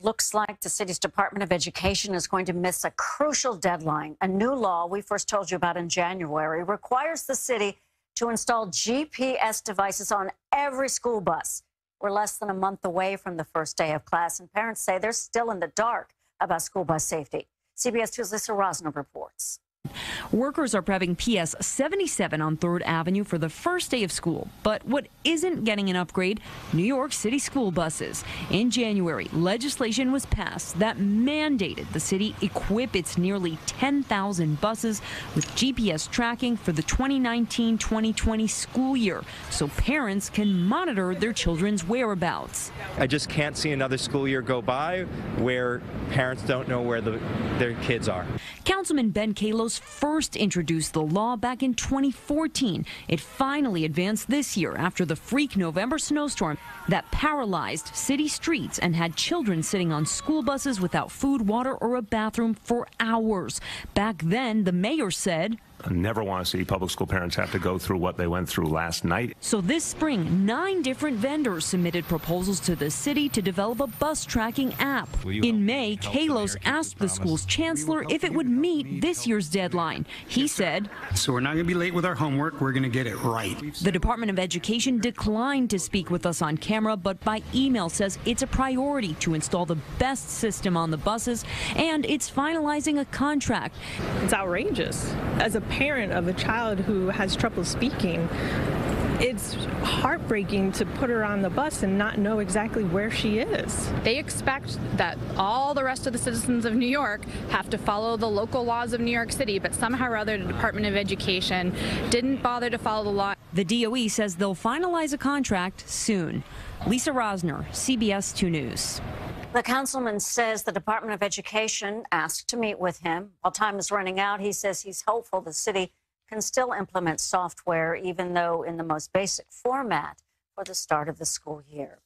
Looks like the city's Department of Education is going to miss a crucial deadline. A new law we first told you about in January requires the city to install GPS devices on every school bus. We're less than a month away from the first day of class, and parents say they're still in the dark about school bus safety. CBS 2's Lisa Rosner reports. Workers are prepping PS 77 on 3rd Avenue for the first day of school. But what isn't getting an upgrade? New York City school buses. In January, legislation was passed that mandated the city equip its nearly 10,000 buses with GPS tracking for the 2019-2020 school year so parents can monitor their children's whereabouts. I just can't see another school year go by where parents don't know where their kids are. Councilman Ben Kallos first introduced the law back in 2014. It finally advanced this year after the freak November snowstorm that paralyzed city streets and had children sitting on school buses without food, water, or a bathroom for hours. Back then, the mayor said, "I never want to see public school parents have to go through what they went through last night." So this spring, 9 different vendors submitted proposals to the city to develop a bus tracking app. In May, Kallos asked the school's chancellor if it would meet this year's deadline. He said, "So we're not going to be late with our homework. We're going to get it right." The Department of Education declined to speak with us on camera, but by email says it's a priority to install the best system on the buses, and it's finalizing a contract. It's outrageous. As a parent of a child who has trouble speaking, it's heartbreaking to put her on the bus and not know exactly where she is. They expect that all the rest of the citizens of New York have to follow the local laws of New York City, but somehow or other the Department of Education didn't bother to follow the law. The DOE says they'll finalize a contract soon. Lisa Rosner, CBS 2 News. The councilman says the Department of Education asked to meet with him. While time is running out, he says he's hopeful the city can still implement software, even though in the most basic format, for the start of the school year.